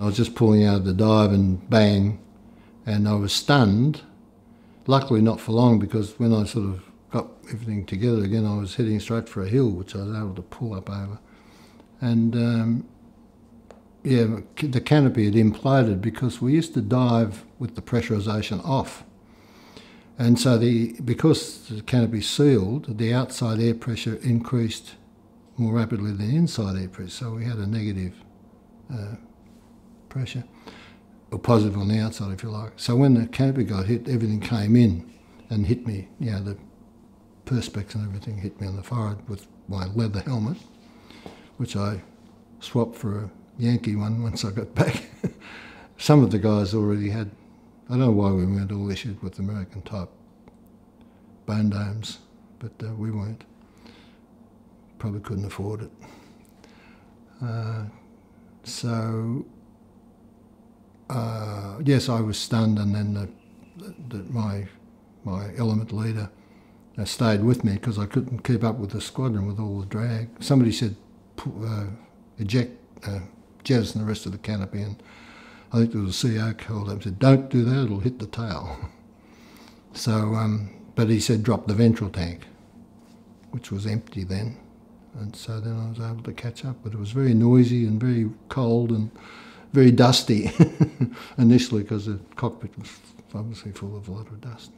I was just pulling out of the dive and bang, and I was stunned. Luckily not for long, because when I sort of got everything together again, I was heading straight for a hill, which I was able to pull up over. And yeah, the canopy had imploded, because we used to dive with the pressurisation off. And so because the canopy sealed, the outside air pressure increased more rapidly than inside air pressure, so we had a negative pressure, or positive on the outside, if you like. So when the canopy got hit, everything came in and hit me. You know, the perspex and everything hit me on the forehead with my leather helmet, which I swapped for a Yankee one once I got back. Some of the guys already had, I don't know why we weren't all issued with American type bone domes, but we weren't. Probably couldn't afford it. Yes, I was stunned, and then my element leader stayed with me, because I couldn't keep up with the squadron with all the drag. Somebody said, jettison the rest of the canopy, and I think there was a CO called up and said, don't do that, it'll hit the tail. So, but he said, drop the ventral tank, which was empty then. And so then I was able to catch up, but it was very noisy and very cold and very dusty initially, because the cockpit was obviously full of a lot of dust.